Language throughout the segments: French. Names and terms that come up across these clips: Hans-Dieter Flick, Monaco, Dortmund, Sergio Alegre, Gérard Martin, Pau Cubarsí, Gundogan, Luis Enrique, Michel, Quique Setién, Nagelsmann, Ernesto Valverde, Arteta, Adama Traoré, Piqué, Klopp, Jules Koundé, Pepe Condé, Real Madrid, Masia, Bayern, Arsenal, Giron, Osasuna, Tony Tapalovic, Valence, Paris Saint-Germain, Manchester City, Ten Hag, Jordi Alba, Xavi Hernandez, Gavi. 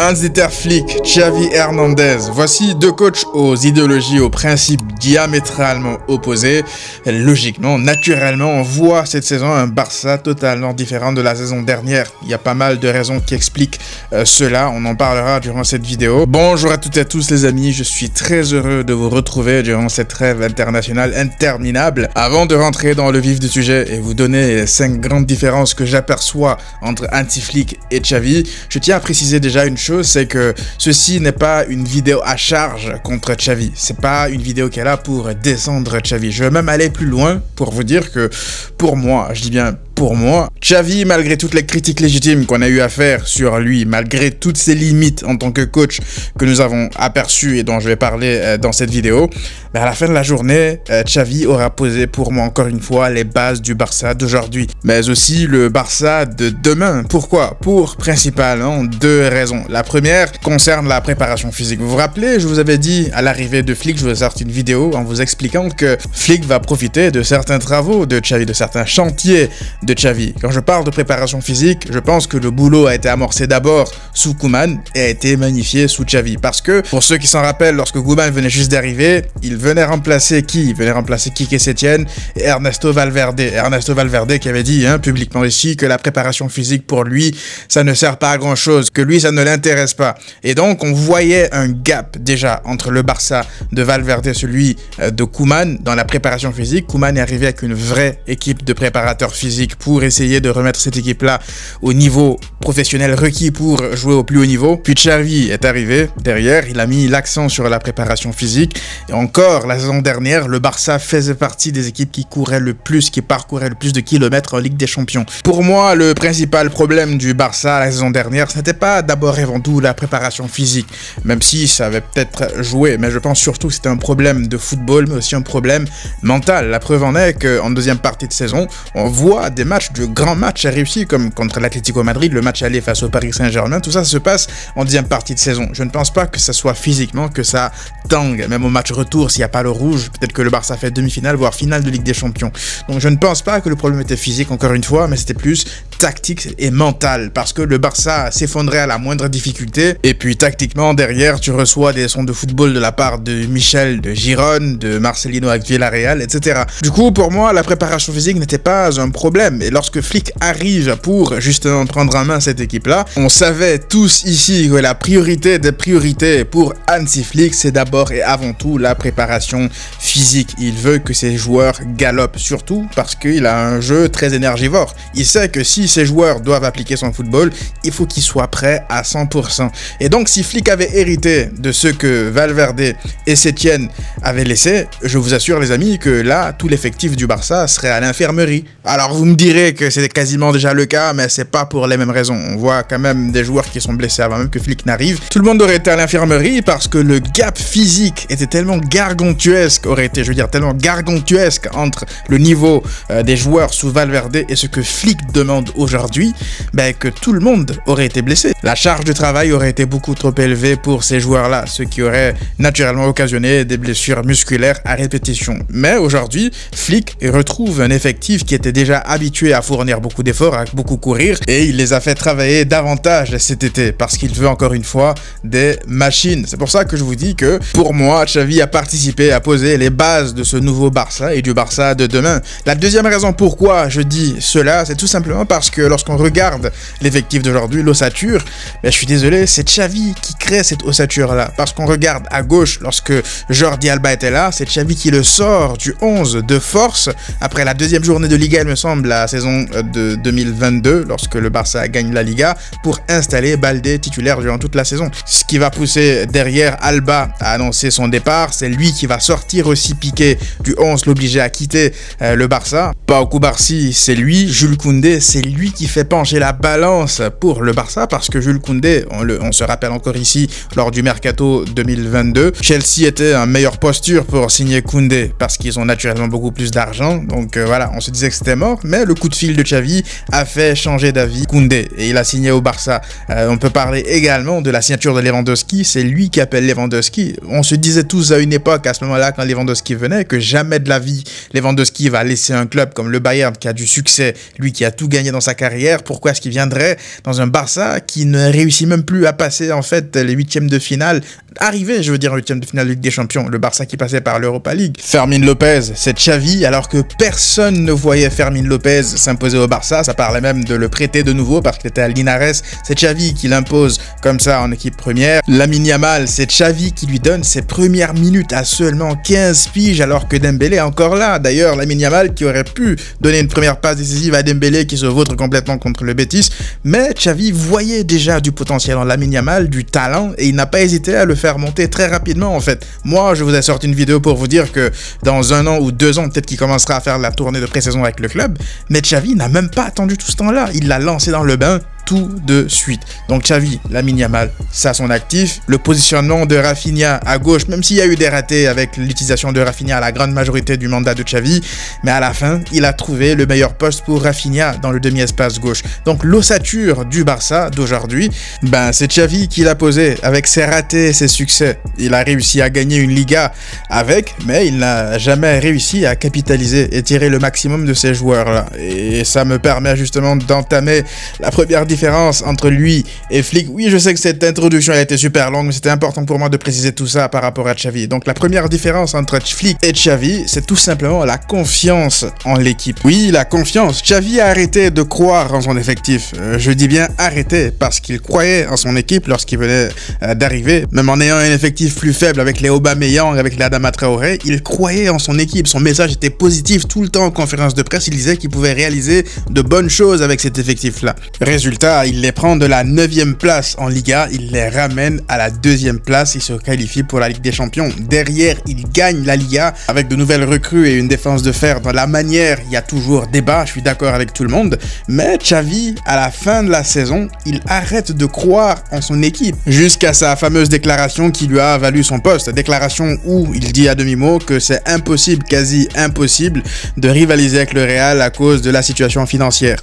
Hans-Dieter Flick, Xavi Hernandez, voici deux coachs aux idéologies, aux principes diamétralement opposés. Logiquement, naturellement, on voit cette saison un Barça totalement différent de la saison dernière. Il y a pas mal de raisons qui expliquent cela, on en parlera durant cette vidéo. Bonjour à toutes et à tous les amis, je suis très heureux de vous retrouver durant cette rêve internationale interminable. Avant de rentrer dans le vif du sujet et vous donner les 5 grandes différences que j'aperçois entre Hans-Flick et Xavi, je tiens à préciser déjà une chose, c'est que ceci n'est pas une vidéo à charge contre Xavi. C'est pas une vidéo qu'elle a pour descendre Xavi. Je vais même aller plus loin pour vous dire que pour moi, je dis bien pour moi, Xavi, malgré toutes les critiques légitimes qu'on a eu à faire sur lui, malgré toutes ses limites en tant que coach que nous avons aperçues et dont je vais parler dans cette vidéo, à la fin de la journée, Xavi aura posé pour moi encore une fois les bases du Barça d'aujourd'hui, mais aussi le Barça de demain. Pourquoi? Pour principalement deux raisons. La première concerne la préparation physique. Vous vous rappelez, je vous avais dit à l'arrivée de Flick, je vous ai sorti une vidéo en vous expliquant que Flick va profiter de certains travaux de Xavi, de certains chantiers de Xavi. Quand je parle de préparation physique, je pense que le boulot a été amorcé d'abord sous Koeman et a été magnifié sous Xavi. Parce que, pour ceux qui s'en rappellent, lorsque Koeman venait juste d'arriver, il venait remplacer qui? Il venait remplacer Quique Setién et Ernesto Valverde. Ernesto Valverde qui avait dit publiquement ici que la préparation physique pour lui, ça ne sert pas à grand chose, que lui, ça ne l'intéresse pas. Et donc, on voyait un gap déjà entre le Barça de Valverde et celui de Koeman dans la préparation physique. Koeman est arrivé avec une vraie équipe de préparateurs physiques pour essayer de remettre cette équipe-là au niveau professionnel requis pour jouer au plus haut niveau. Puis Xavi est arrivé derrière, il a mis l'accent sur la préparation physique. Et encore, la saison dernière, le Barça faisait partie des équipes qui couraient le plus, qui parcouraient le plus de kilomètres en Ligue des Champions. Pour moi, le principal problème du Barça la saison dernière, ce n'était pas d'abord et avant tout la préparation physique, même si ça avait peut-être joué, mais je pense surtout que c'était un problème de football, mais aussi un problème mental. La preuve en est qu'en deuxième partie de saison, on voit des matchs, de grands matchs réussis comme contre l'Atlético Madrid, le match aller face au Paris Saint-Germain, tout ça se passe en deuxième partie de saison. Je ne pense pas que ça soit physiquement que ça tangue, même au match retour s'il n'y a pas le rouge, peut-être que le Barça fait demi-finale voire finale de Ligue des Champions. Donc je ne pense pas que le problème était physique encore une fois, mais c'était plus tactique et mental, parce que le Barça s'effondrait à la moindre difficulté et puis tactiquement derrière tu reçois des sons de football de la part de Michel de Giron, de Marcelino avec Villarreal, etc. Du coup pour moi la préparation physique n'était pas un problème. Et lorsque Flick arrive pour justement prendre en main cette équipe-là, on savait tous ici que la priorité des priorités pour Hansi Flick, c'est d'abord et avant tout la préparation physique. Il veut que ses joueurs galopent, surtout parce qu'il a un jeu très énergivore. Il sait que si ses joueurs doivent appliquer son football, il faut qu'ils soient prêts à 100%. Et donc si Flick avait hérité de ce que Valverde et Setién avaient laissé, je vous assure les amis que là, tout l'effectif du Barça serait à l'infirmerie. Alors vous me dirait que c'était quasiment déjà le cas, mais c'est pas pour les mêmes raisons. On voit quand même des joueurs qui sont blessés avant même que Flick n'arrive. Tout le monde aurait été à l'infirmerie parce que le gap physique était tellement gargantuesque, tellement gargantuesque entre le niveau des joueurs sous Valverde et ce que Flick demande aujourd'hui, que tout le monde aurait été blessé. La charge de travail aurait été beaucoup trop élevée pour ces joueurs-là, ce qui aurait naturellement occasionné des blessures musculaires à répétition. Mais aujourd'hui, Flick retrouve un effectif qui était déjà habitué à fournir beaucoup d'efforts, à beaucoup courir, et il les a fait travailler davantage cet été parce qu'il veut encore une fois des machines. C'est pour ça que je vous dis que pour moi, Xavi a participé à poser les bases de ce nouveau Barça et du Barça de demain. La deuxième raison pourquoi je dis cela, c'est tout simplement parce que lorsqu'on regarde l'effectif d'aujourd'hui, l'ossature, je suis désolé, c'est Xavi qui crée cette ossature-là. Parce qu'on regarde à gauche, lorsque Jordi Alba était là, c'est Xavi qui le sort du 11 de force après la deuxième journée de Liga, il me semble, la saison de 2022, lorsque le Barça gagne la Liga, pour installer Balde titulaire durant toute la saison. Ce qui va pousser derrière Alba à annoncer son départ, c'est lui qui va sortir aussi Piqué du 11, l'obliger à quitter le Barça. Pau Cubarsí, c'est lui. Jules Koundé, c'est lui qui fait pencher la balance pour le Barça, parce que Jules Koundé, on se rappelle encore ici, lors du Mercato 2022, Chelsea était en meilleure posture pour signer Koundé, parce qu'ils ont naturellement beaucoup plus d'argent, donc voilà, on se disait que c'était mort, mais le le coup de fil de Xavi a fait changer d'avis Koundé et il a signé au Barça. On peut parler également de la signature de Lewandowski, c'est lui qui appelle Lewandowski. On se disait tous à une époque, à ce moment-là, quand Lewandowski venait, que jamais de la vie Lewandowski va laisser un club comme le Bayern qui a du succès, lui qui a tout gagné dans sa carrière. Pourquoi est-ce qu'il viendrait dans un Barça qui ne réussit même plus à passer en fait les huitièmes de finale, arrivé je veux dire en huitièmes de finale de Ligue des Champions, le Barça qui passait par l'Europa League. Fermín López, c'est Xavi, alors que personne ne voyait Fermín López s'imposer au Barça, ça parlait même de le prêter de nouveau parce qu'il était à Linares, c'est Xavi qui l'impose comme ça en équipe première. Lamine Yamal, c'est Xavi qui lui donne ses premières minutes à seulement 15 piges alors que Dembélé est encore là. D'ailleurs, Lamine Yamal qui aurait pu donner une première passe décisive à Dembélé qui se vautre complètement contre le Betis, mais Xavi voyait déjà du potentiel en Lamine Yamal, du talent, et il n'a pas hésité à le faire monter très rapidement en fait. Moi, je vous ai sorti une vidéo pour vous dire que dans un an ou 2 ans, peut-être qu'il commencera à faire la tournée de pré-saison avec le club, mais Xavi n'a même pas attendu tout ce temps-là, il l'a lancé dans le bain tout de suite. Donc Xavi, Lamine Yamal, ça son actif. Le positionnement de Rafinha à gauche, même s'il y a eu des ratés avec l'utilisation de Rafinha à la grande majorité du mandat de Xavi, mais à la fin, il a trouvé le meilleur poste pour Rafinha dans le demi-espace gauche. Donc l'ossature du Barça d'aujourd'hui, ben c'est Xavi qui l'a posé avec ses ratés et ses succès. Il a réussi à gagner une Liga avec, mais il n'a jamais réussi à capitaliser et tirer le maximum de ces joueurs-là. Et ça me permet justement d'entamer la première différence entre lui et Flick. Oui, je sais que cette introduction elle a été super longue, mais c'était important pour moi de préciser tout ça par rapport à Xavi. Donc la première différence entre Flick et Xavi, c'est tout simplement la confiance en l'équipe. Oui, la confiance. Xavi a arrêté de croire en son effectif. Je dis bien arrêté parce qu'il croyait en son équipe lorsqu'il venait d'arriver. Même en ayant un effectif plus faible avec les Aubameyang, avec les Adama Traoré, il croyait en son équipe. Son message était positif tout le temps en conférence de presse. Il disait qu'il pouvait réaliser de bonnes choses avec cet effectif-là. Résultat, il les prend de la 9e place en Liga, il les ramène à la 2e place, il se qualifie pour la Ligue des Champions. Derrière, il gagne la Liga avec de nouvelles recrues et une défense de fer. Dans la manière, il y a toujours débat, je suis d'accord avec tout le monde, mais Xavi, à la fin de la saison, il arrête de croire en son équipe, jusqu'à sa fameuse déclaration qui lui a valu son poste. Déclaration où il dit à demi-mot que c'est impossible, quasi impossible, de rivaliser avec le Real à cause de la situation financière.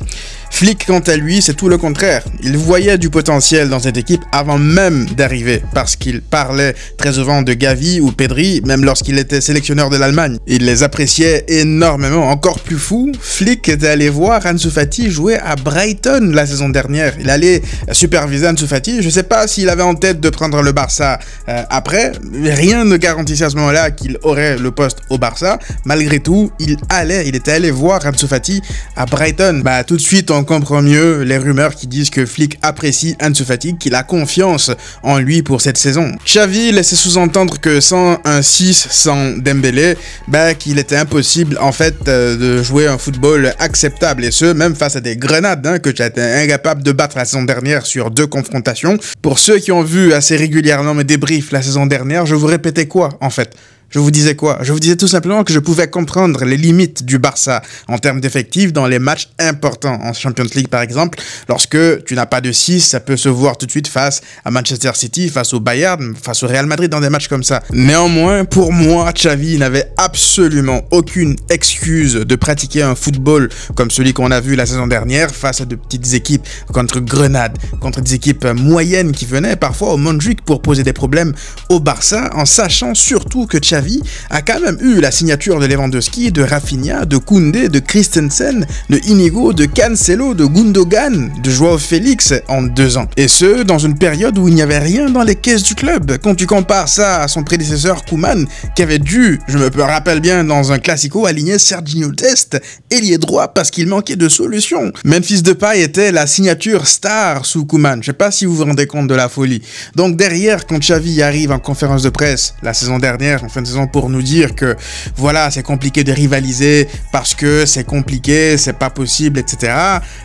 Flick, quant à lui, c'est tout le contraire. Il voyait du potentiel dans cette équipe avant même d'arriver, parce qu'il parlait très souvent de Gavi ou Pedri, même lorsqu'il était sélectionneur de l'Allemagne. Il les appréciait énormément. Encore plus fou, Flick était allé voir Ansu Fati jouer à Brighton la saison dernière. Il allait superviser Ansu Fati. Je ne sais pas s'il avait en tête de prendre le Barça après. Rien ne garantissait à ce moment-là qu'il aurait le poste au Barça. Malgré tout, il était allé voir Ansu Fati à Brighton. Bah, tout de suite, on comprend mieux les rumeurs qui disent que Flick apprécie Ansu Fati, qu'il a confiance en lui pour cette saison. Xavi laissait sous-entendre que sans un 6, sans Dembélé, bah, qu'il était impossible en fait de jouer un football acceptable, et ce même face à des Grenades que j'étais incapable de battre la saison dernière sur 2 confrontations. Pour ceux qui ont vu assez régulièrement mes débriefs la saison dernière, je vous répétais quoi en fait? Je vous disais quoi? Je vous disais tout simplement que je pouvais comprendre les limites du Barça en termes d'effectifs dans les matchs importants. En Champions League par exemple, lorsque tu n'as pas de 6, ça peut se voir tout de suite face à Manchester City, face au Bayern, face au Real Madrid dans des matchs comme ça. Néanmoins, pour moi, Xavi n'avait absolument aucune excuse de pratiquer un football comme celui qu'on a vu la saison dernière face à de petites équipes contre Grenade, contre des équipes moyennes qui venaient parfois au Montjuic pour poser des problèmes au Barça, en sachant surtout que Xavi a quand même eu la signature de Lewandowski, de Rafinha, de Koundé, de Christensen, de Iñigo, de Cancelo, de Gundogan, de Joao Félix en 2 ans. Et ce, dans une période où il n'y avait rien dans les caisses du club. Quand tu compares ça à son prédécesseur Koeman, qui avait dû, je me rappelle bien, dans un Classico, aligner Serginho Dest, ailier droit, parce qu'il manquait de solutions. Memphis Depay était la signature star sous Koeman. Je sais pas si vous vous rendez compte de la folie. Donc derrière, quand Xavi arrive en conférence de presse la saison dernière, en fin de saison, pour nous dire que voilà, c'est compliqué de rivaliser parce que c'est compliqué, c'est pas possible, etc.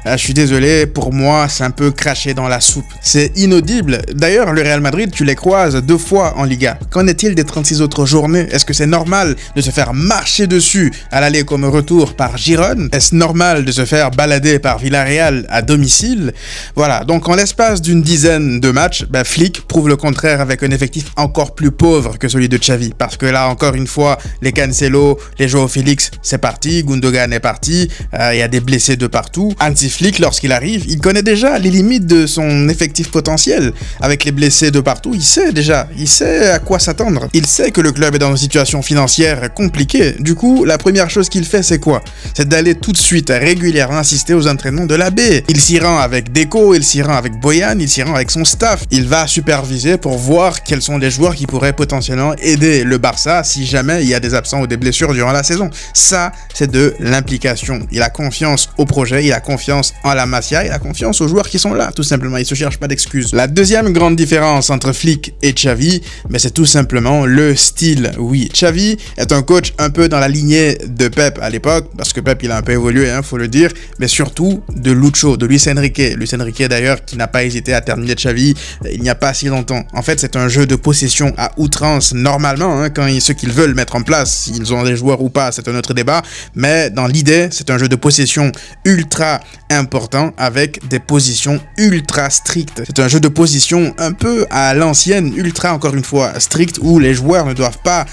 Je suis désolé, pour moi, c'est un peu craché dans la soupe. C'est inaudible. D'ailleurs, le Real Madrid, tu les croises 2 fois en Liga. Qu'en est-il des 36 autres journées? Est-ce que c'est normal de se faire marcher dessus à l'aller comme au retour par Girone? Est-ce normal de se faire balader par Villarreal à domicile? Voilà, donc en l'espace d'une dizaine de matchs, bah, Flick prouve le contraire avec un effectif encore plus pauvre que celui de Xavi, parce que là encore une fois les Cancelo, les Joao Félix, c'est parti, Gundogan est parti, il y a des blessés de partout. Hansi Flick, lorsqu'il arrive, il connaît déjà les limites de son effectif potentiel. Avec les blessés de partout, il sait déjà, il sait à quoi s'attendre. Il sait que le club est dans une situation financière compliquée. Du coup, la première chose qu'il fait, c'est quoi? C'est d'aller tout de suite régulièrement assister aux entraînements de la B. Il s'y rend avec Deco, il s'y rend avec Boyan, il s'y rend avec son staff. Il va superviser pour voir quels sont les joueurs qui pourraient potentiellement aider le Barça si jamais il y a des absents ou des blessures durant la saison. Ça, c'est de l'implication. Il a confiance au projet, il a confiance en la Masia, il a confiance aux joueurs qui sont là, tout simplement. Il ne se cherche pas d'excuses. La deuxième grande différence entre Flick et Xavi, mais c'est tout simplement le style. Oui, Xavi est un coach un peu dans la lignée de Pep à l'époque, parce que Pep, il a un peu évolué, hein, faut le dire, mais surtout de Lucho, de Luis Enrique. Luis Enrique, d'ailleurs, qui n'a pas hésité à terminer Xavi il n'y a pas si longtemps. En fait, c'est un jeu de possession à outrance, normalement, hein, quand ceux qu'ils veulent mettre en place, ils ont des joueurs ou pas, c'est un autre débat, mais dans l'idée, c'est un jeu de possession ultra important avec des positions ultra strictes. C'est un jeu de position un peu à l'ancienne, ultra encore une fois stricte, où les joueurs ne doivent pas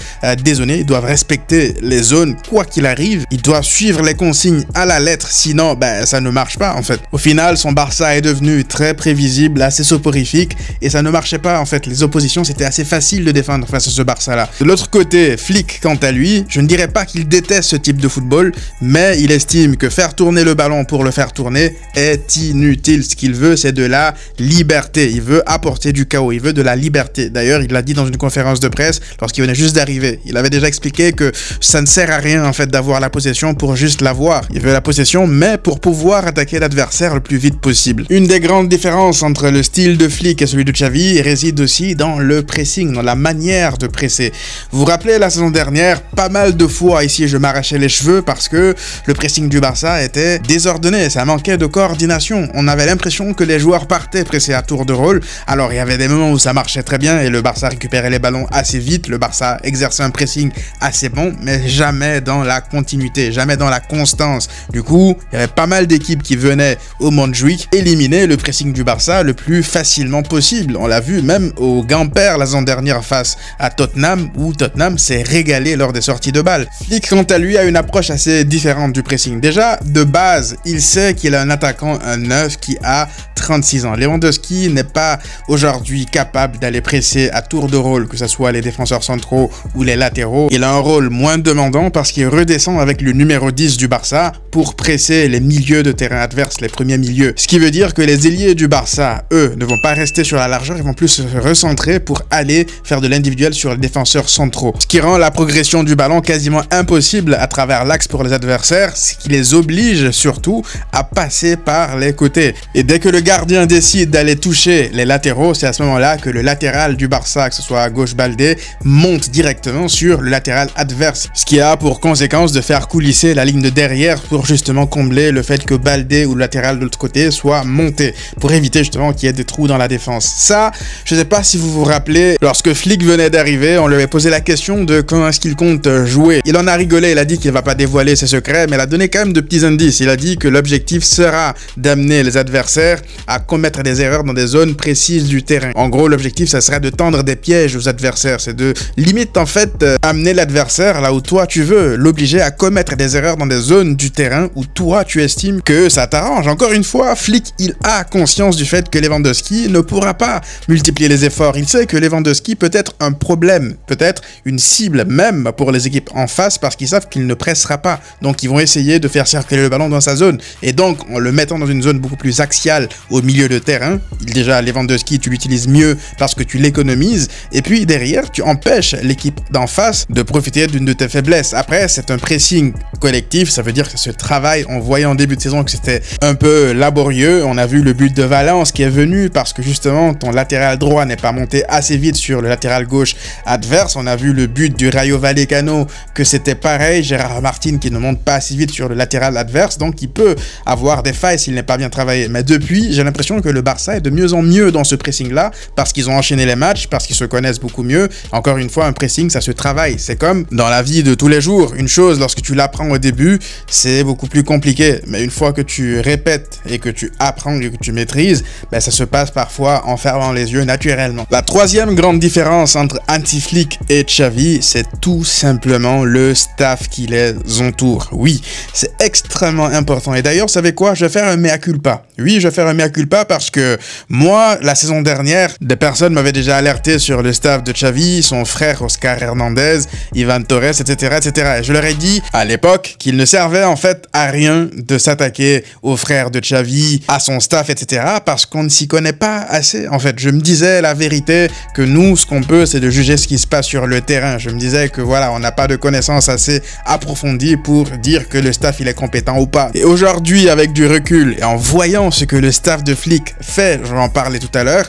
dézonner, ils doivent respecter les zones quoi qu'il arrive, ils doivent suivre les consignes à la lettre, sinon ben, ça ne marche pas en fait. Au final, son Barça est devenu très prévisible, assez soporifique, et ça ne marchait pas en fait. Les oppositions, c'était assez facile de défendre face à ce Barça là. De l'autre côté, Flick, quant à lui, je ne dirais pas qu'il déteste ce type de football, mais il estime que faire tourner le ballon pour le faire tourner est inutile. Ce qu'il veut, c'est de la liberté. Il veut apporter du chaos, il veut de la liberté. D'ailleurs, il l'a dit dans une conférence de presse lorsqu'il venait juste d'arriver. Il avait déjà expliqué que ça ne sert à rien en fait d'avoir la possession pour juste l'avoir. Il veut la possession, mais pour pouvoir attaquer l'adversaire le plus vite possible. Une des grandes différences entre le style de Flick et celui de Xavi réside aussi dans le pressing, dans la manière de presser. Vous vous rappelez, la saison dernière, pas mal de fois ici, je m'arrachais les cheveux parce que le pressing du Barça était désordonné, ça manquait de coordination. On avait l'impression que les joueurs partaient pressés à tour de rôle. Alors, il y avait des moments où ça marchait très bien et le Barça récupérait les ballons assez vite, le Barça exerçait un pressing assez bon, mais jamais dans la continuité, jamais dans la constance. Du coup, il y avait pas mal d'équipes qui venaient au Montjuic éliminer le pressing du Barça le plus facilement possible. On l'a vu même au Gamper la saison dernière face à Tottenham, où Tottenham s'est régalé lors des sorties de balles. Flick, quant à lui, a une approche assez différente du pressing. Déjà, de base, il sait qu'il a un attaquant, un 9 qui a 36 ans. Lewandowski n'est pas aujourd'hui capable d'aller presser à tour de rôle, que ce soit les défenseurs centraux ou les latéraux. Il a un rôle moins demandant parce qu'il redescend avec le numéro 10 du Barça pour presser les milieux de terrain adverse, les premiers milieux. Ce qui veut dire que les ailiers du Barça, eux, ne vont pas rester sur la largeur, ils vont plus se recentrer pour aller faire de l'individuel sur les défenseurs centraux. Ce qui rend la progression du ballon quasiment impossible à travers l'axe pour les adversaires, ce qui les oblige surtout à passer par les côtés. Et dès que le gardien décide d'aller toucher les latéraux, c'est à ce moment-là que le latéral du Barça, que ce soit à gauche Baldé, monte directement sur le latéral adverse. Ce qui a pour conséquence de faire coulisser la ligne de derrière pour justement combler le fait que Baldé ou le latéral de l'autre côté soit monté, pour éviter justement qu'il y ait des trous dans la défense. Ça, je ne sais pas si vous vous rappelez, lorsque Flick venait d'arriver, on lui avait posé la question de quand est-ce qu'il compte jouer. Il en a rigolé, il a dit qu'il ne va pas dévoiler ses secrets, mais il a donné quand même de petits indices. Il a dit que l'objectif sera d'amener les adversaires à commettre des erreurs dans des zones précises du terrain. En gros, l'objectif, ça serait de tendre des pièges aux adversaires. C'est de limite, en fait, amener l'adversaire là où toi tu veux, l'obliger à commettre des erreurs dans des zones du terrain où toi tu estimes que ça t'arrange. Encore une fois, Flick, il a conscience du fait que Lewandowski ne pourra pas multiplier les efforts. Il sait que Lewandowski peut être un problème, peut être une cible même pour les équipes en face, parce qu'ils savent qu'il ne pressera pas. Donc, ils vont essayer de faire circuler le ballon dans sa zone. Et donc, en le mettant dans une zone beaucoup plus axiale au milieu de terrain, déjà Lewandowski, tu l'utilises mieux parce que tu l'économises. Et puis derrière, tu empêches l'équipe d'en face de profiter d'une de tes faiblesses. Après, c'est un pressing collectif. Ça veut dire que ce travail, on voyait en début de saison que c'était un peu laborieux. On a vu le but de Valence qui est venu parce que justement, ton latéral droit n'est pas monté assez vite sur le latéral gauche adverse. On a vu le but du Rayo Vallecano que c'était pareil. Gérard Martin qui ne monte pas assez vite sur le latéral adverse. Donc, il peut avoir des failles s'il n'est pas bien travaillé. Mais depuis, j'ai l'impression que le Barça est de mieux en mieux dans ce pressing-là, parce qu'ils ont enchaîné les matchs, parce qu'ils se connaissent beaucoup mieux. Encore une fois, un pressing, ça se travaille. C'est comme dans la vie de tous les jours. Une chose, lorsque tu l'apprends au début, c'est beaucoup plus compliqué. Mais une fois que tu répètes et que tu apprends et que tu maîtrises, ben ça se passe parfois en fermant les yeux naturellement. La troisième grande différence entre Flick et Xavi, c'est tout simplement le staff qui les entoure. Oui, c'est extrêmement important. Et d'ailleurs, vous savez quoi? Je vais faire un mea culpa. Oui, je vais faire un mea culpa parce que moi, la saison dernière, des personnes m'avaient déjà alerté sur le staff de Xavi, son frère Oscar Hernandez, Ivan Torres, etc. etc. Et je leur ai dit à l'époque qu'il ne servait en fait à rien de s'attaquer aux frères de Xavi, à son staff, etc. parce qu'on ne s'y connaît pas assez. En fait, je me disais la vérité que nous, ce qu'on peut, c'est de juger ce qui se passe sur le terrain. Je me disais que voilà, on n'a pas de connaissances assez approfondies pour dire que le staff il est compétent ou pas. Et aujourd'hui, avec du recul et en voyant ce que le staff de Flick fait, je vais en parler tout à l'heure,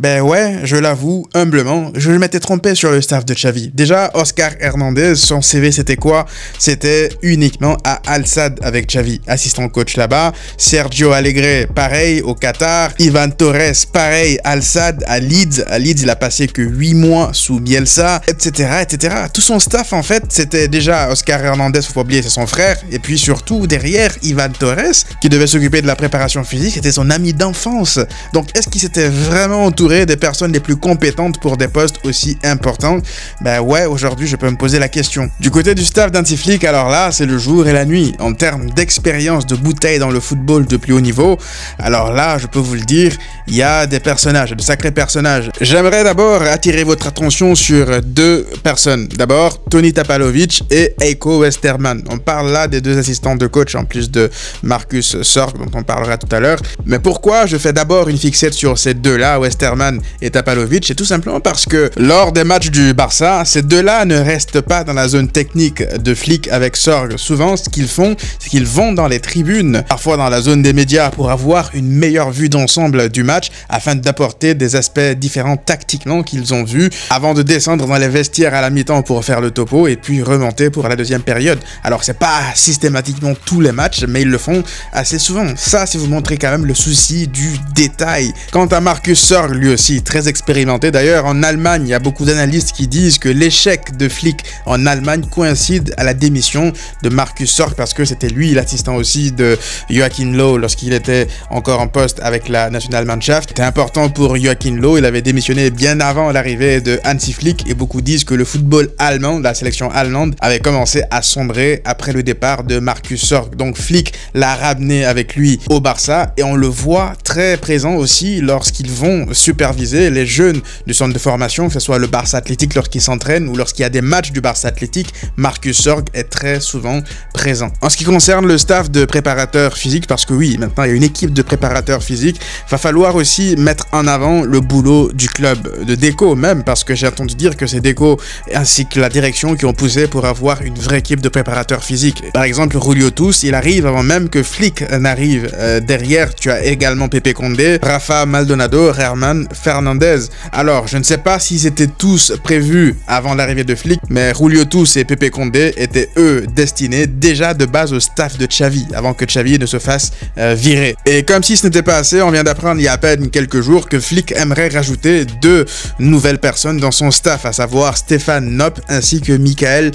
ben ouais, je l'avoue humblement, je m'étais trompé sur le staff de Xavi. Déjà, Oscar Hernandez, son CV c'était quoi? C'était uniquement à Al-Sad avec Xavi, assistant coach là-bas. Sergio Alegre, pareil, au Qatar. Ivan Torres, pareil, Al-Sad à Leeds. À Leeds, il a passé que 8 mois sous Bielsa, etc., etc. Tout son staff, en fait, c'était déjà Oscar Hernandez, faut pas oublier, c'est son frère. Et puis surtout, derrière, Ivan Torres, qui devait s'occuper de la préparation physique, c'était son ami d'enfance. Donc, est-ce qu'il s'était vraiment entouré des personnes les plus compétentes pour des postes aussi importants? Ben ouais, aujourd'hui, je peux me poser la question. Du côté du staff d'Antiflick, alors là, c'est le jour et la nuit. En termes d'expérience, de bouteille dans le football de plus haut niveau, alors là, je peux vous le dire, il y a des personnages, de sacrés personnages. J'aimerais d'abord attirer votre attention sur deux personnes. D'abord, Tony Tapalovic et Heiko Westermann. On parle là des deux assistants de coach en plus de Markus Sorg, dont on parlera tout à l'heure. Mais pourquoi je fais d'abord une fixette sur ces deux-là, Westermann et Tapalovic? C'est tout simplement parce que lors des matchs du Barça, ces deux-là ne restent pas dans la zone technique de Flick avec Sorg. Souvent, ce qu'ils font, c'est qu'ils vont dans les tribunes, parfois dans la zone des médias, pour avoir une meilleure vue d'ensemble du match afin d'apporter des aspects différents tactiquement qu'ils ont vus avant de descendre dans les vestiaires à la mi-temps pour faire le topo et puis remonter pour la deuxième période. Alors c'est pas systématiquement tous les matchs, mais ils le font assez souvent. Ça, c'est vous montrer quand même le souci du détail. Quant à Markus Sorg, lui aussi très expérimenté. D'ailleurs, en Allemagne, il y a beaucoup d'analystes qui disent que l'échec de Flick en Allemagne coïncide à la démission de Markus Sorg, parce que c'était lui l'assistant aussi de Joachim Löw lorsqu'il était encore en poste avec la Nationalmannschaft. C'était important pour Joachim Löw, il avait démissionné bien avant l'arrivée de Hansi Flick, et beaucoup disent que le football allemand, la sélection allemande, avait commencé à sombrer après le départ de Markus Sorg. Donc Flick l'a ramené avec lui au Barça, et on le voit très présent aussi lorsqu'ils vont superviser les jeunes du centre de formation, que ce soit le Barça Athlétique lorsqu'ils s'entraînent ou lorsqu'il y a des matchs du Barça Athlétique. Markus Sorg est très souvent présent. En ce qui concerne le staff de préparateurs physiques, parce que oui, maintenant il y a une équipe de préparateurs physiques, va falloir aussi mettre en avant le boulot du club, de Deco même, parce que j'ai entendu dire que c'est Deco ainsi que la direction qui ont poussé pour avoir une vraie équipe de préparateurs physiques. Par exemple, Rulliotus, il arrive avant même que Flick n'arrive. Derrière, tu as également Pepe Condé, Rafa Maldonado, Herman, Fernandez. Alors, je ne sais pas s'ils étaient tous prévus avant l'arrivée de Flick, mais Rulliotus et Pepe Condé étaient eux destinés déjà de base au staff de Xavi, avant que Xavi ne se fasse virer. Et comme si ce n'était pas assez, on vient d'apprendre il y a à peine quelques jours que Flick aimerait rajouter deux nouvelles personnes dans son staff, à savoir Stéphane Knopp ainsi que Michael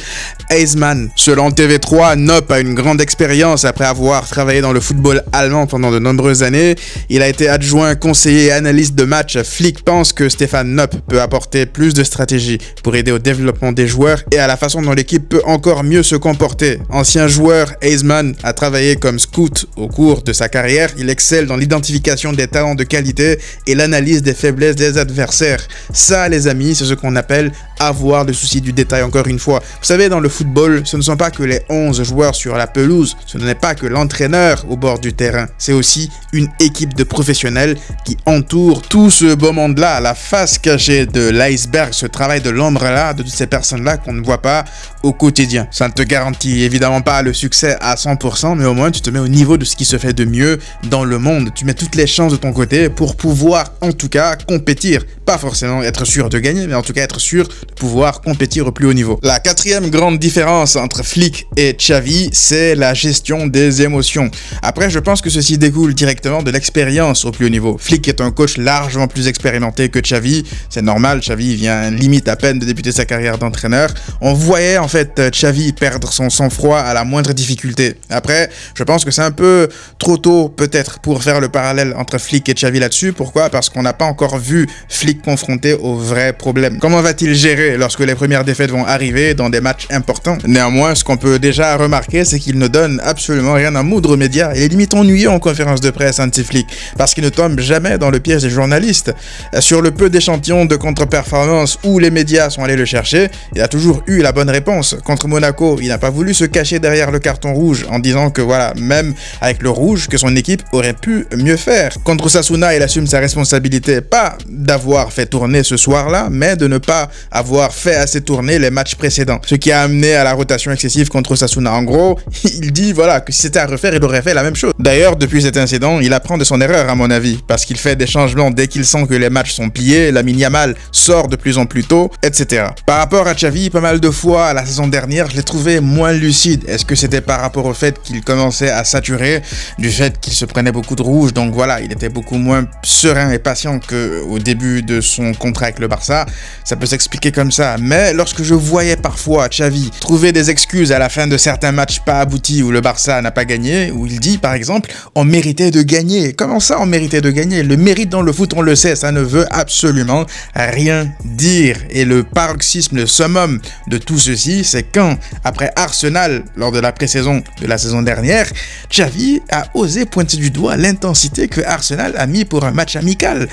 Heisman. Selon TV3, Knopp a une grande expérience après avoir travaillé dans le football allemand pendant de nombreuses années. Il a été adjoint, conseiller et analyste de match. Flick pense que Stéphane Knopp peut apporter plus de stratégie pour aider au développement des joueurs et à la façon dont l'équipe peut encore mieux se comporter. Ancien joueur, Heisman a travaillé comme scout au cours de sa carrière. Il excelle dans l'identification des talents de qualité et l'analyse des faiblesses des adversaires. Ça, les amis, c'est ce qu'on appelle avoir le souci du détail, encore une fois. Vous savez, dans le football, ce ne sont pas que les 11 joueurs sur la pelouse, ce n'est pas que l'entraîneur au bord du terrain, c'est aussi une équipe de professionnels qui entoure tout ce beau monde-là, la face cachée de l'iceberg, ce travail de l'ombre-là, de toutes ces personnes-là qu'on ne voit pas au quotidien. Ça ne te garantit évidemment pas le succès à 100%, mais au moins tu te mets au niveau de ce qui se fait de mieux dans le monde. Tu mets toutes les chances de ton côté pour pouvoir en tout cas compétir, pas forcément être sûr de gagner, mais en tout cas être sûr de pouvoir compétir au plus haut niveau. La quatrième grande différence entre Flick et Xavi, c'est la gestion des émotions. Après, je pense que ceci découle directement de l'expérience au plus haut niveau. Flick est un coach largement plus expérimenté que Xavi. C'est normal, Xavi vient limite à peine de débuter sa carrière d'entraîneur. On voyait en fait Xavi perdre son sang-froid à la moindre difficulté. Après, je pense que c'est un peu trop tôt peut-être pour faire le parallèle entre Flick et Xavi là-dessus. Pourquoi? Parce qu'on n'a pas encore vu Flick confronté aux vrais problèmes. Comment va-t-il gérer lorsque les premières défaites vont arriver dans des matchs importants? Néanmoins, ce qu'on peut déjà remarquer, c'est qu'il ne donne absolument rien à moudre aux médias. Il est limite ennuyeux en conférence de presse anti-Flick parce qu'il ne tombe jamais dans le piège des journalistes. Sur le peu d'échantillons de contre-performance où les médias sont allés le chercher, il a toujours eu la bonne réponse. Contre Monaco, il n'a pas voulu se cacher derrière le carton rouge en disant que voilà, même avec le rouge, que son équipe aurait pu mieux faire. Contre Osasuna, il assume sa responsabilité, pas d'avoir fait tourner ce soir-là, mais de ne pas avoir fait assez tourner les matchs précédents, ce qui a amené à la rotation excessive contre Osasuna. En gros, il dit voilà que si c'était à refaire, il aurait fait la même chose. D'ailleurs, depuis cet incident, il apprend de son erreur à mon avis, parce qu'il fait des changements dès qu'il sent que les matchs sont pliés, Lamine Yamal sort de plus en plus tôt, etc. Par rapport à Xavi, pas mal de fois la saison dernière, je l'ai trouvé moins lucide. Est-ce que c'était par rapport au fait qu'il commençait à saturer, du fait qu'il se prenait beaucoup de rouge, donc voilà, il était beaucoup moins serein et patient qu'au début de son contrat avec le Barça? Ça peut s'expliquer comme ça, mais lorsque je voyais parfois Xavi trouver des excuses à la fin de certains matchs pas aboutis où le Barça n'a pas gagné, où il dit par exemple « on méritait de gagner ». Comment ça on méritait de gagner? Le mérite dans le foot, on le sait, ça ne veut absolument rien dire. Et le paroxysme, le summum de tout ceci, c'est quand, après Arsenal, lors de la pré-saison de la saison dernière, Xavi a osé pointer du doigt l'intensité que Arsenal a mis pour un match amical.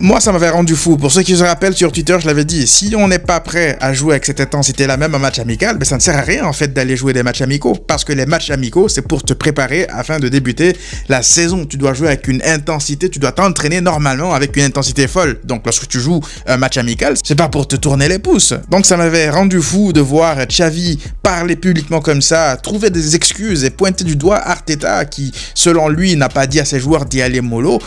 Moi, ça m'avait rendu fou. Pour ceux qui se rappellent, sur Twitter, je l'avais dit, si on n'est pas prêt à jouer avec cette intensité-là, même un match amical, ben ça ne sert à rien en fait d'aller jouer des matchs amicaux, parce que les matchs amicaux, c'est pour te préparer afin de débuter la saison. Tu dois jouer avec une intensité, tu dois t'entraîner normalement avec une intensité folle. Donc, lorsque tu joues un match amical, c'est pas pour te tourner les pouces. Donc, ça m'avait rendu fou de voir Xavi parler publiquement comme ça, trouver des excuses et pointer du doigt Arteta, qui, selon lui, n'a pas dit à ses joueurs d'y aller mollo.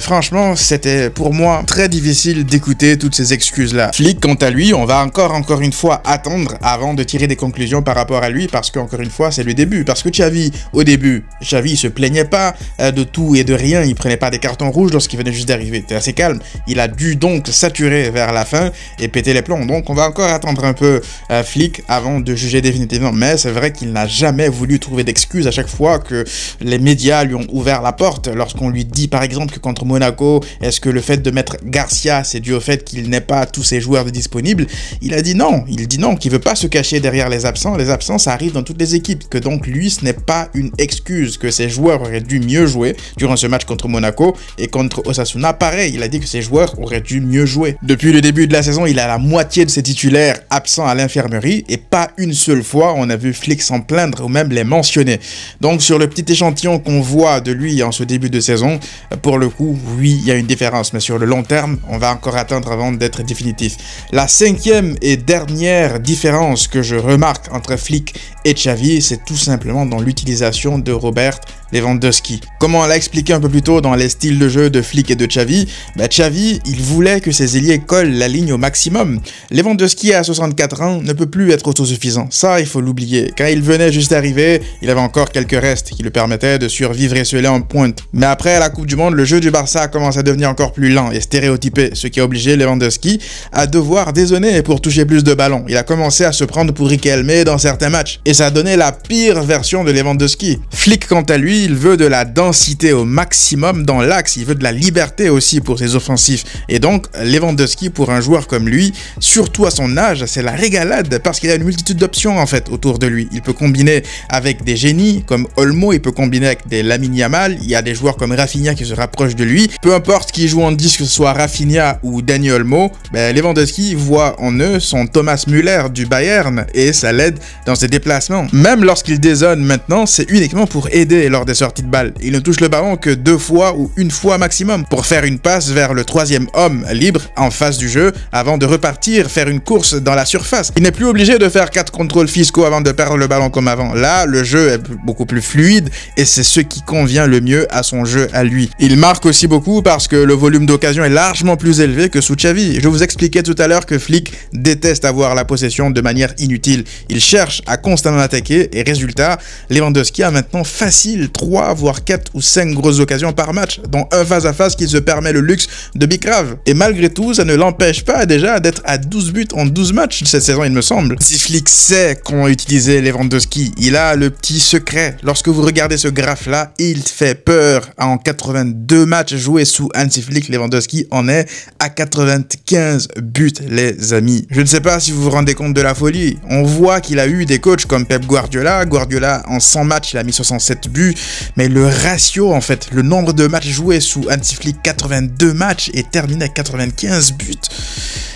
Franchement, c'était pour moi très difficile d'écouter toutes ces excuses-là. Flick, quant à lui, on va encore une fois attendre avant de tirer des conclusions par rapport à lui, parce qu'encore une fois, c'est le début. Parce que Xavi, au début, Xavi se plaignait pas de tout et de rien, il prenait pas des cartons rouges lorsqu'il venait juste d'arriver, il était assez calme. Il a dû donc saturer vers la fin et péter les plombs. Donc on va encore attendre un peu Flick avant de juger définitivement. Mais c'est vrai qu'il n'a jamais voulu trouver d'excuses à chaque fois que les médias lui ont ouvert la porte. Lorsqu'on lui dit par exemple que contre Monaco, est-ce que le fait de mettre Garcia, c'est dû au fait qu'il n'ait pas tous ses joueurs disponibles, il a dit non. Il dit non, qu'il veut pas se cacher derrière les absents. Les absents, ça arrive dans toutes les équipes. Que donc lui, ce n'est pas une excuse, que ses joueurs auraient dû mieux jouer durant ce match contre Monaco et contre Osasuna. Pareil, il a dit que ses joueurs auraient dû mieux jouer. Depuis le début de la saison, il a la moitié de ses titulaires absents à l'infirmerie et pas une seule fois on a vu Flick s'en plaindre ou même les mentionner. Donc sur le petit échantillon qu'on voit de lui en ce début de saison, pour le coup, oui, il y a une différence. Mais sur le long terme, on va encore attendre avant d'être définitif. La cinquième et dernière différence que je remarque entre Flick et Xavi, c'est tout simplement dans l'utilisation de Robert Lewandowski. Comme on l'a expliqué un peu plus tôt dans les styles de jeu de Flick et de Xavi, Xavi, il voulait que ses ailiers collent la ligne au maximum. Lewandowski à 64 ans ne peut plus être autosuffisant, ça il faut l'oublier. Quand il venait juste d'arriver, il avait encore quelques restes qui lui permettaient de survivre et se laisser en pointe. Mais après la Coupe du Monde, le jeu du Barça commence à devenir encore plus lent et stéréotypé, ce qui a obligé Lewandowski à devoir dézonner pour toucher plus de ballons. Il a commencé à se prendre pour Riquelme dans certains matchs et ça a donné la pire version de Lewandowski. Flick quant à lui, il veut de la densité au maximum dans l'axe, il veut de la liberté aussi pour ses offensifs. Et donc, Lewandowski, pour un joueur comme lui, surtout à son âge, c'est la régalade parce qu'il a une multitude d'options en fait autour de lui. Il peut combiner avec des génies comme Olmo, il peut combiner avec des Lamine Yamal, il y a des joueurs comme Rafinha qui se rapprochent de lui. Peu importe qui joue en 10, que ce soit Rafinha ou Dani Olmo, Lewandowski voit en eux son Thomas Müller du Bayern et ça l'aide dans ses déplacements. Même lorsqu'il dézone maintenant, c'est uniquement pour aider lors des sorties de balle. Il ne touche le ballon que deux fois ou une fois maximum pour faire une passe vers le troisième homme libre en face du jeu avant de repartir faire une course dans la surface. Il n'est plus obligé de faire 4 contrôles fiscaux avant de perdre le ballon comme avant. Là, le jeu est beaucoup plus fluide et c'est ce qui convient le mieux à son jeu à lui. Il marque aussi beaucoup parce que le volume d'occasion possession est largement plus élevée que sous Xavi. Je vous expliquais tout à l'heure que Flick déteste avoir la possession de manière inutile. Il cherche à constamment attaquer et résultat, Lewandowski a maintenant facile 3 voire 4 ou 5 grosses occasions par match, dont un face-à-face qui se permet le luxe de bicrave. Et malgré tout, ça ne l'empêche pas déjà d'être à 12 buts en 12 matchs cette saison il me semble. Si Flick sait comment utiliser Lewandowski, il a le petit secret. Lorsque vous regardez ce graphe là, il fait peur. En 82 matchs joués sous Hansi Flick, Lewandowski en est à 95 buts les amis. Je ne sais pas si vous vous rendez compte de la folie. On voit qu'il a eu des coachs comme Pep Guardiola. Guardiola en 100 matchs il a mis 67 buts, mais le ratio en fait, le nombre de matchs joués sous Hansi Flick, 82 matchs et terminé à 95 buts.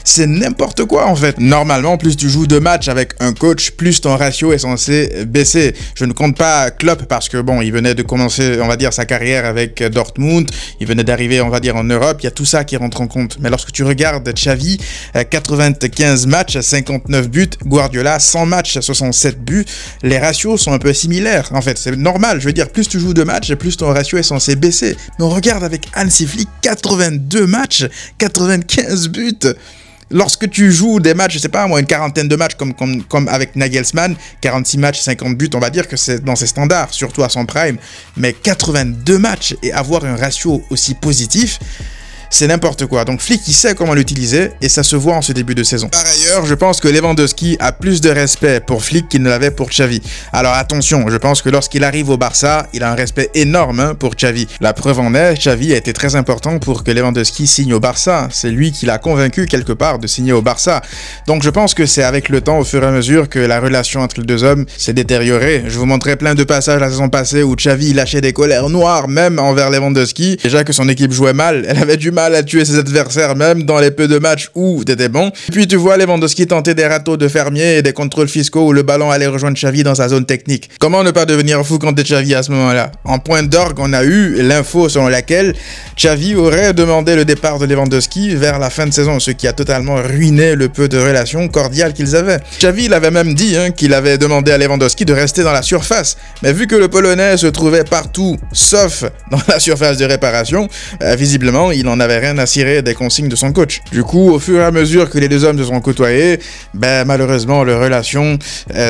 C'est n'importe quoi en fait. Normalement, plus tu joues 2 matchs avec un coach, plus ton ratio est censé baisser. Je ne compte pas Klopp parce que bon, il venait de commencer, on va dire, sa carrière avec Dortmund. Il venait d'arriver, on va dire, en Europe. Il y a tout ça qui rentre en compte. Mais lorsque tu regardes Xavi, 95 matchs, 59 buts. Guardiola, 100 matchs, 67 buts. Les ratios sont un peu similaires. En fait, c'est normal. Je veux dire, plus tu joues 2 matchs, plus ton ratio est censé baisser. Mais on regarde avec Hansi Flick, 82 matchs, 95 buts. Lorsque tu joues des matchs, je sais pas moi, une quarantaine de matchs comme avec Nagelsmann, 46 matchs, 50 buts, on va dire que c'est dans ses standards, surtout à son prime, mais 82 matchs et avoir un ratio aussi positif, c'est n'importe quoi. Donc Flick, il sait comment l'utiliser et ça se voit en ce début de saison. Par ailleurs, je pense que Lewandowski a plus de respect pour Flick qu'il ne l'avait pour Xavi. Alors attention, je pense que lorsqu'il arrive au Barça, il a un respect énorme pour Xavi. La preuve en est, Xavi a été très important pour que Lewandowski signe au Barça. C'est lui qui l'a convaincu quelque part de signer au Barça. Donc je pense que c'est avec le temps, au fur et à mesure, que la relation entre les deux hommes s'est détériorée. Je vous montrais plein de passages la saison passée où Xavi lâchait des colères noires même envers Lewandowski. Déjà que son équipe jouait mal, elle avait du mal à tuer ses adversaires même dans les peu de matchs où t'étais bon. Et puis tu vois Lewandowski tenter des râteaux de fermier et des contrôles fiscaux où le ballon allait rejoindre Xavi dans sa zone technique. Comment ne pas devenir fou quand t'es Xavi à ce moment-là? En point d'orgue, on a eu l'info selon laquelle Xavi aurait demandé le départ de Lewandowski vers la fin de saison, ce qui a totalement ruiné le peu de relations cordiales qu'ils avaient. Xavi l'avait même dit qu'il avait demandé à Lewandowski de rester dans la surface, mais vu que le Polonais se trouvait partout sauf dans la surface de réparation, visiblement il en avait rien à cirer des consignes de son coach. Du coup, au fur et à mesure que les deux hommes se sont côtoyés, ben, malheureusement, leur relation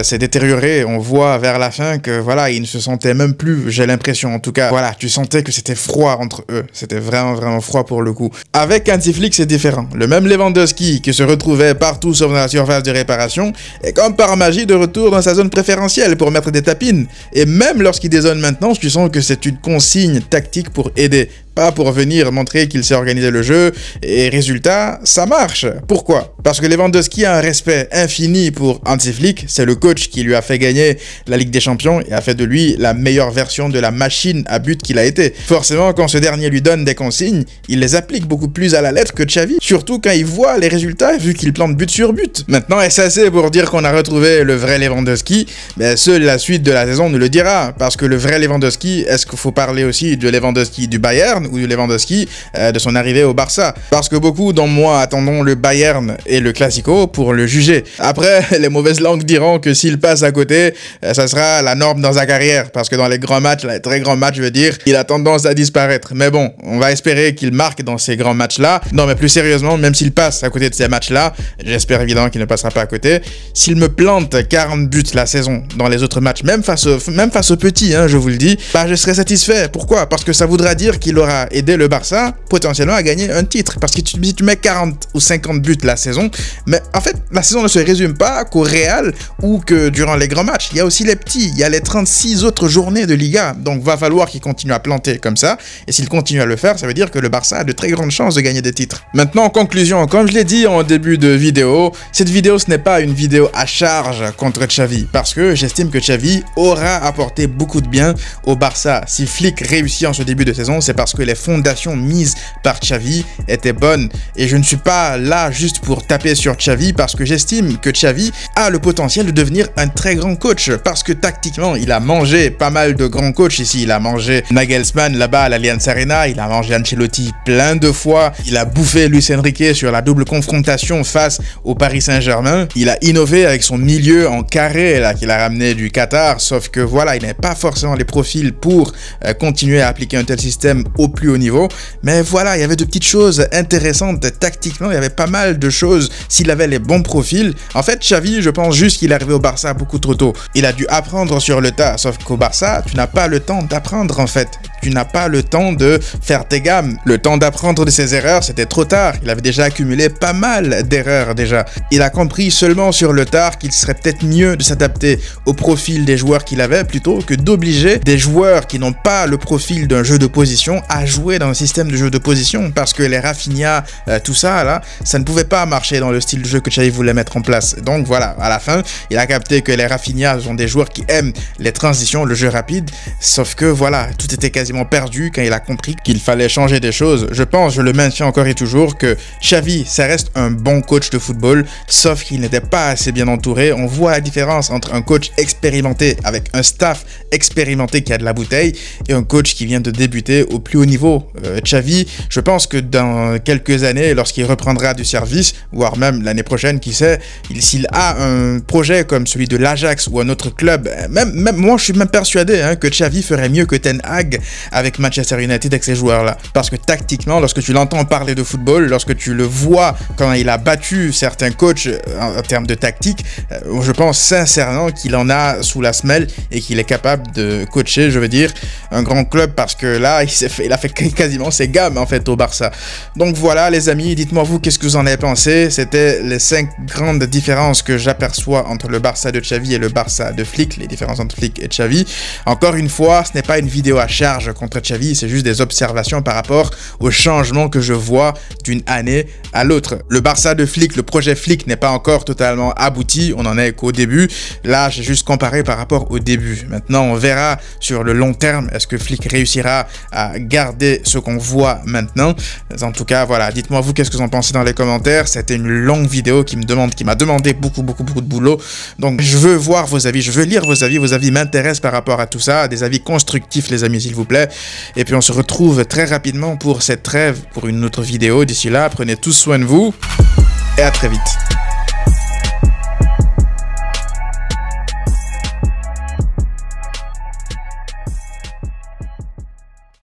s'est détériorée. On voit vers la fin que voilà, ils ne se sentaient même plus, j'ai l'impression en tout cas. Voilà, tu sentais que c'était froid entre eux. C'était vraiment, vraiment froid pour le coup. Avec Hansi Flick, c'est différent. Le même Lewandowski qui se retrouvait partout sauf dans la surface de réparation est comme par magie de retour dans sa zone préférentielle pour mettre des tapines. Et même lorsqu'il dézone maintenant, tu sens que c'est une consigne tactique pour aider, pas pour venir montrer qu'il sait organiser le jeu. Et résultat, ça marche. Pourquoi? Parce que Lewandowski a un respect infini pour Hansi Flick. C'est le coach qui lui a fait gagner la Ligue des Champions et a fait de lui la meilleure version de la machine à but qu'il a été. Forcément, quand ce dernier lui donne des consignes, il les applique beaucoup plus à la lettre que Xavi, surtout quand il voit les résultats vu qu'il plante but sur but. Maintenant, est-ce assez pour dire qu'on a retrouvé le vrai Lewandowski? Ben, seule la suite de la saison nous le dira. Parce que le vrai Lewandowski, est-ce qu'il faut parler aussi de Lewandowski du Bayern ou de Lewandowski de son arrivée au Barça? Parce que beaucoup dans moi attendons le Bayern et le Classico pour le juger. Après, les mauvaises langues diront que s'il passe à côté, ça sera la norme dans sa carrière, parce que dans les grands matchs, les très grands matchs je veux dire, il a tendance à disparaître. Mais bon, on va espérer qu'il marque dans ces grands matchs là. Non mais plus sérieusement, même s'il passe à côté de ces matchs là, j'espère évidemment qu'il ne passera pas à côté. S'il me plante 40 buts la saison dans les autres matchs, même face aux petits, je vous le dis, bah, je serai satisfait. Pourquoi? Parce que ça voudra dire qu'il aura aider le Barça potentiellement à gagner un titre. Parce que si tu mets 40 ou 50 buts la saison, mais en fait la saison ne se résume pas qu'au Real ou que durant les grands matchs, il y a aussi les petits, il y a les 36 autres journées de Liga. Donc va falloir qu'il continue à planter comme ça, et s'il continue à le faire, ça veut dire que le Barça a de très grandes chances de gagner des titres. Maintenant en conclusion, comme je l'ai dit en début de vidéo, cette vidéo ce n'est pas une vidéo à charge contre Xavi, parce que j'estime que Xavi aura apporté beaucoup de bien au Barça. Si Flick réussit en ce début de saison, c'est parce que les fondations mises par Xavi étaient bonnes. Et je ne suis pas là juste pour taper sur Xavi, parce que j'estime que Xavi a le potentiel de devenir un très grand coach, parce que tactiquement il a mangé pas mal de grands coachs ici. Il a mangé Nagelsmann là-bas à l'Allianz Arena, il a mangé Ancelotti plein de fois, il a bouffé Luis Enrique sur la double confrontation face au Paris Saint-Germain, il a innové avec son milieu en carré là qu'il a ramené du Qatar, sauf que voilà, il n'avait pas forcément les profils pour continuer à appliquer un tel système au plus haut niveau. Mais voilà, il y avait de petites choses intéressantes tactiquement, il y avait pas mal de choses s'il avait les bons profils. En fait, Xavi, je pense juste qu'il est arrivé au Barça beaucoup trop tôt. Il a dû apprendre sur le tas, sauf qu'au Barça, tu n'as pas le temps d'apprendre en fait. Tu n'as pas le temps de faire tes gammes. Le temps d'apprendre de ses erreurs, c'était trop tard. Il avait déjà accumulé pas mal d'erreurs déjà. Il a compris seulement sur le tard qu'il serait peut-être mieux de s'adapter au profil des joueurs qu'il avait plutôt que d'obliger des joueurs qui n'ont pas le profil d'un jeu de position à jouer dans un système de jeu de position, parce que les Rafinha, tout ça, là, ça ne pouvait pas marcher dans le style de jeu que Xavi voulait mettre en place. Donc voilà, à la fin, il a capté que les Rafinha sont des joueurs qui aiment les transitions, le jeu rapide, sauf que voilà, tout était quasiment perdu quand il a compris qu'il fallait changer des choses. Je pense, je le maintiens encore et toujours, que Xavi, ça reste un bon coach de football, sauf qu'il n'était pas assez bien entouré. On voit la différence entre un coach expérimenté avec un staff expérimenté qui a de la bouteille et un coach qui vient de débuter au plus haut niveau. Xavi, je pense que dans quelques années, lorsqu'il reprendra du service, voire même l'année prochaine, qui sait, s'il a un projet comme celui de l'Ajax ou un autre club, même moi je suis même persuadé que Xavi ferait mieux que Ten Hag avec Manchester United, avec ces joueurs-là. Parce que tactiquement, lorsque tu l'entends parler de football, lorsque tu le vois quand il a battu certains coachs en termes de tactique, je pense sincèrement qu'il en a sous la semelle et qu'il est capable de coacher, je veux dire, un grand club, parce que là, il a fait quasiment ses gammes, en fait, au Barça. Donc voilà, les amis, dites-moi vous, qu'est-ce que vous en avez pensé? C'était les 5 grandes différences que j'aperçois entre le Barça de Xavi et le Barça de Flick, les différences entre Flick et Xavi. Encore une fois, ce n'est pas une vidéo à charge contre Xavi, c'est juste des observations par rapport aux changements que je vois d'une année à l'autre. Le Barça de Flick, le projet Flick n'est pas encore totalement abouti, on en est qu'au début. Là, j'ai juste comparé par rapport au début. Maintenant, on verra sur le long terme, est-ce que Flick réussira à garder ce qu'on voit maintenant? En tout cas, voilà, dites-moi vous qu'est-ce que vous en pensez dans les commentaires. C'était une longue vidéo qui m'a demandé beaucoup de boulot. Donc, je veux voir vos avis, je veux lire vos avis m'intéressent par rapport à tout ça, des avis constructifs les amis, s'il vous plaît. Et puis on se retrouve très rapidement pour cette trêve, pour une autre vidéo. D'ici là, prenez tous soin de vous et à très vite.